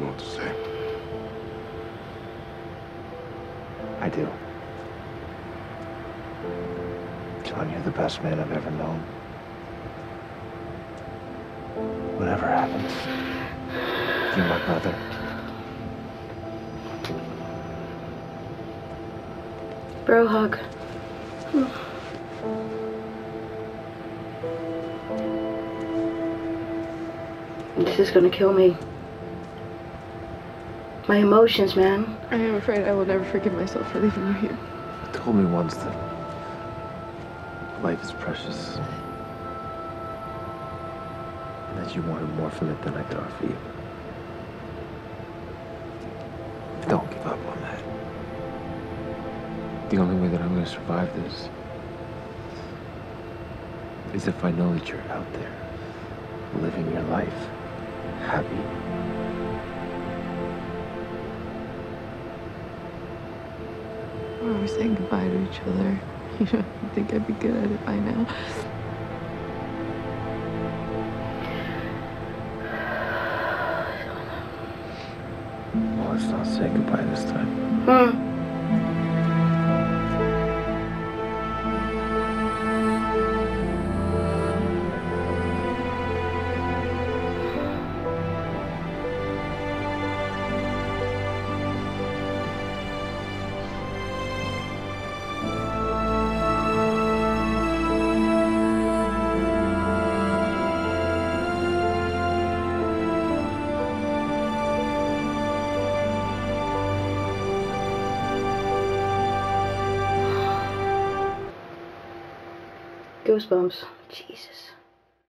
know what to say. I do. John, you're the best man I've ever known. Whatever happens, you're my brother. Bro hug. This is gonna kill me. My emotions, man. I am afraid I will never forgive myself for leaving you here. You told me once that life is precious. And that you wanted more from it than I could offer you. Don't give up on that. The only way that I'm gonna survive this is if I know that you're out there, living your life, happy. We were saying goodbye to each other. You know, I think I'd be good at it by now. Well, let's not say goodbye this time. Goosebumps. Jesus.